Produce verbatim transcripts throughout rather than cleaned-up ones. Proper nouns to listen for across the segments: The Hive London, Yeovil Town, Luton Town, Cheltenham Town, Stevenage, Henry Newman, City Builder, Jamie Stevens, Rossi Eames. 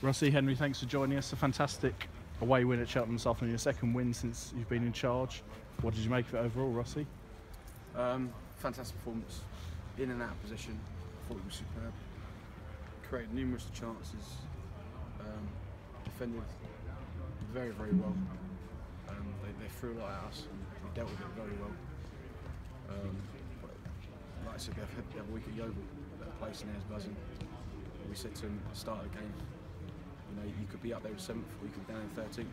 Rossi, Henry, thanks for joining us. A fantastic away win at Cheltenham this afternoon, your second win since you've been in charge. What did you make of it overall, Rossi? Um, fantastic performance, in and out of position. I thought it was superb. Created numerous chances, um, defended very, very well. Um, they, they threw a lot at us and we dealt with it very well. Um, but like I said, the other week at Yeovil, that place in there is buzzing. We said to him at the start of the game, you know, you could be up there in seventh or you could be down in thirteenth.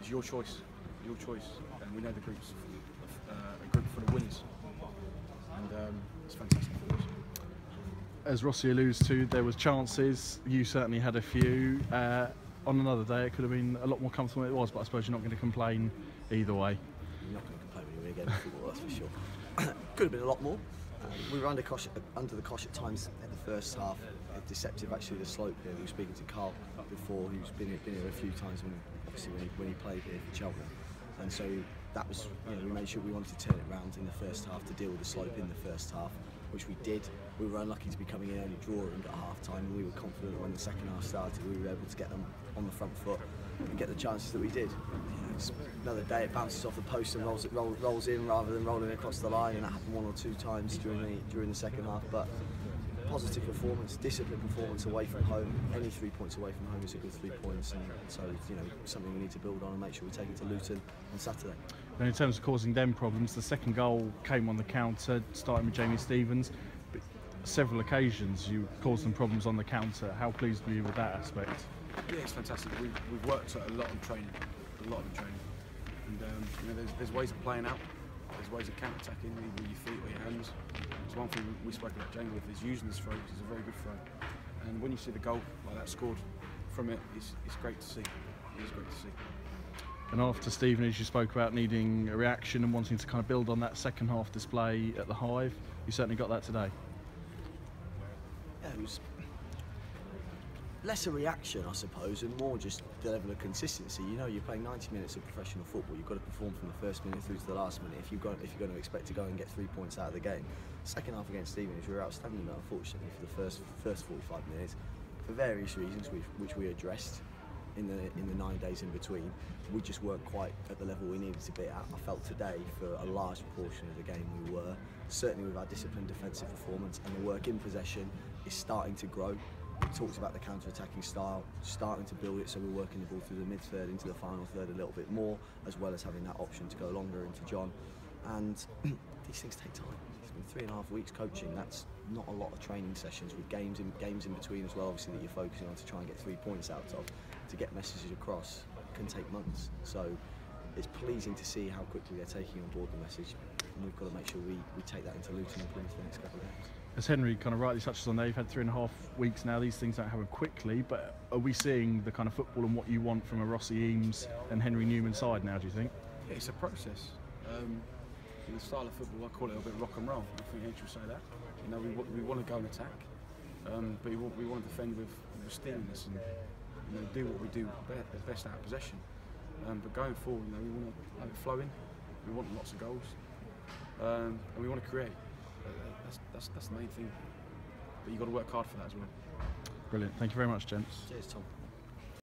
It's your choice, your choice. And we know the group's uh, a group full of winners. And um, it's fantastic for us. As Rossi alludes to, there was chances. You certainly had a few. Uh, on another day, it could have been a lot more comfortable than it was, but I suppose you're not going to complain either way. You're not going to complain when you win a game of football, that's for sure. Could have been a lot more. Um, we were under, cosh, under the cosh at times in the first half. Deceptive, actually, the slope here. We were speaking to Carl before, who's been, been here a few times, when, obviously, when he, when he played here for Cheltenham. And so that was, you know, we made sure we wanted to turn it round in the first half, to deal with the slope in the first half, which we did. We were unlucky to be coming in only drawing at half time, and we were confident when the second half started we were able to get them on the front foot and get the chances that we did. You know, it's another day, it bounces off the post and rolls, it roll, rolls in rather than rolling across the line, and that happened one or two times during the, during the second half. But positive performance, disciplined performance away from home. Any three points away from home is a good three points, and so, you know, something we need to build on and make sure we take it to Luton on Saturday. And in terms of causing them problems, the second goal came on the counter, starting with Jamie Stevens. But several occasions you caused them problems on the counter. How pleased were you with that aspect? Yeah, it's fantastic. We've, we've worked at a lot of training, a lot of training, and um, you know, there's, there's ways of playing out. There's ways of counter-attacking, either with your feet or your hands. It's one thing we spoke about Jamie with, is using his throw, which is a very good throw. And when you see the goal like that scored from it, it's, it's great to see. It is great to see. And after Stevenage, you spoke about needing a reaction and wanting to kind of build on that second half display at the Hive. You certainly got that today. Yeah, it was less a reaction, I suppose, and more just the level of consistency. You know, you're playing ninety minutes of professional football. You've got to perform from the first minute through to the last minute if you've got, if you're going to expect to go and get three points out of the game. Second half against Stevenage, we were outstanding, unfortunately, for the first first forty-five minutes, for various reasons, which, which we addressed in the in the nine days in between. We just weren't quite at the level we needed to be at. I felt today, for a large proportion of the game, we were. Certainly with our disciplined defensive performance, and the work in possession is starting to grow. We talked about the counter-attacking style, starting to build it, so we're working the ball through the mid-third into the final third a little bit more, as well as having that option to go longer into John. And these things take time. It's been three and a half weeks coaching. That's not a lot of training sessions, with games in, games in between as well, obviously, that you're focusing on to try and get three points out of. To get messages across can take months. So it's pleasing to see how quickly they're taking on board the message, and we've got to make sure we, we take that into Luton and play for the next couple of days. As Henry kind of rightly touches on there, you've had three and a half weeks now. These things don't happen quickly, but are we seeing the kind of football and what you want from a Rossi Eames and Henry Newman side now, do you think? Yeah, it's a process. Um, in the style of football, I call it a bit rock and roll. I think H will say that. You know, we, we want to go and attack, um, but we want, we want to defend with, with steadiness, and you know, do what we do best out of possession. Um, but going forward, you know, we want to have it flowing. We want lots of goals, um, and we want to create. That's, that's, that's the main thing, but you've got to work hard for that as well. Brilliant. Thank you very much, gents. Cheers, Tom.